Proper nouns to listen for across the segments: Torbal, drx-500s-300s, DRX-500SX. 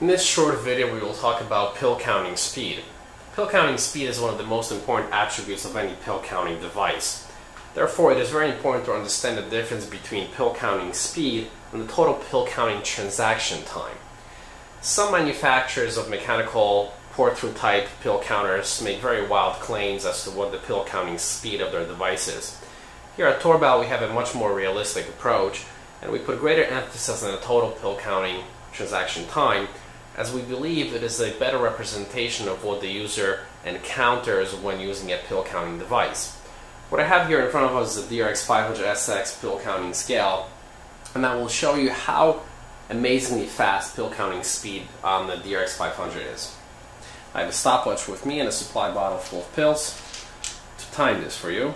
In this short video, we will talk about pill counting speed. Pill counting speed is one of the most important attributes of any pill counting device. Therefore, it is very important to understand the difference between pill counting speed and the total pill counting transaction time. Some manufacturers of mechanical pour-through type pill counters make very wild claims as to what the pill counting speed of their device is. Here at Torbal, we have a much more realistic approach, and we put greater emphasis on the total pill counting transaction time, as we believe it is a better representation of what the user encounters when using a pill counting device. What I have here in front of us is the DRX-500SX pill counting scale, and that will show you how amazingly fast pill counting speed on the DRX-500 is. I have a stopwatch with me and a supply bottle full of pills to time this for you.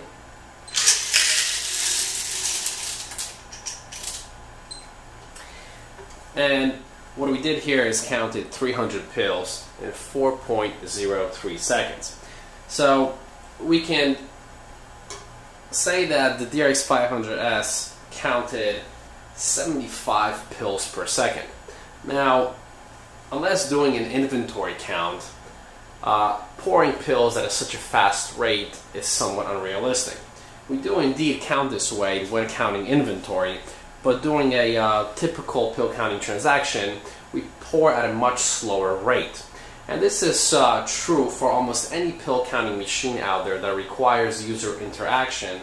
And what we did here is counted 300 pills in 4.03 seconds. So we can say that the DRX-500S counted 75 pills per second. Now, unless doing an inventory count, pouring pills at such a fast rate is somewhat unrealistic. We do indeed count this way when counting inventory, but during a typical pill counting transaction, we pour at a much slower rate. And this is true for almost any pill counting machine out there that requires user interaction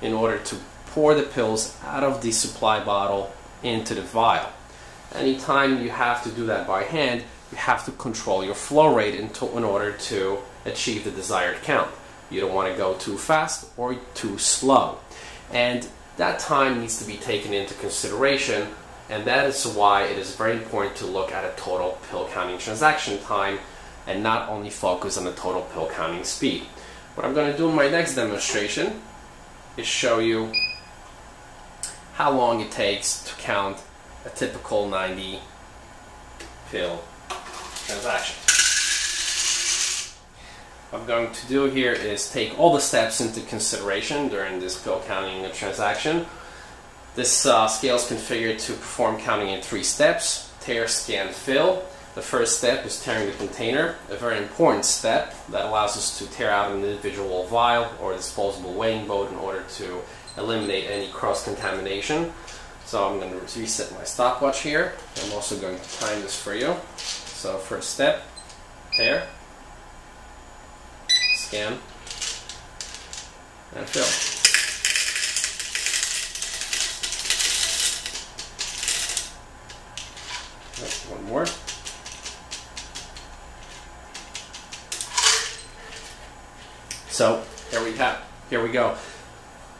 in order to pour the pills out of the supply bottle into the vial. Anytime you have to do that by hand, you have to control your flow rate in order to achieve the desired count. You don't want to go too fast or too slow. And that time needs to be taken into consideration, and that is why it is very important to look at a total pill counting transaction time and not only focus on the total pill counting speed. What I'm going to do in my next demonstration is show you how long it takes to count a typical 90 pill transaction. What I'm going to do here is take all the steps into consideration during this pill counting transaction. This scale is configured to perform counting in 3 steps: tear, scan, fill. The first step is tearing the container, a very important step that allows us to tear out an individual vial or disposable weighing boat in order to eliminate any cross-contamination. So I'm going to reset my stopwatch here. I'm also going to time this for you. So first step, tear, scan, and fill. One more. So here we go.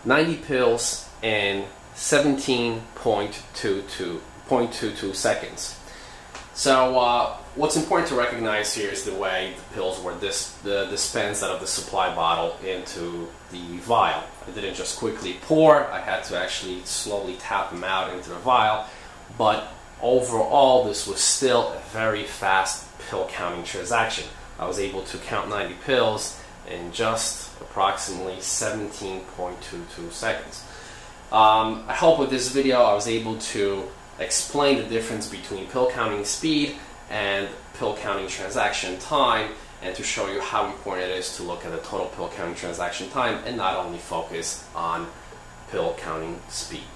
90 pills in 17.22 seconds. So what's important to recognize here is the way the pills were dispensed out of the supply bottle into the vial. I didn't just quickly pour, I had to actually slowly tap them out into the vial, but overall this was still a very fast pill counting transaction. I was able to count 90 pills in just approximately 17.22 seconds. I hope with this video I was able to explain the difference between pill counting speed and pill counting transaction time, and to show you how important it is to look at the total pill counting transaction time and not only focus on pill counting speed.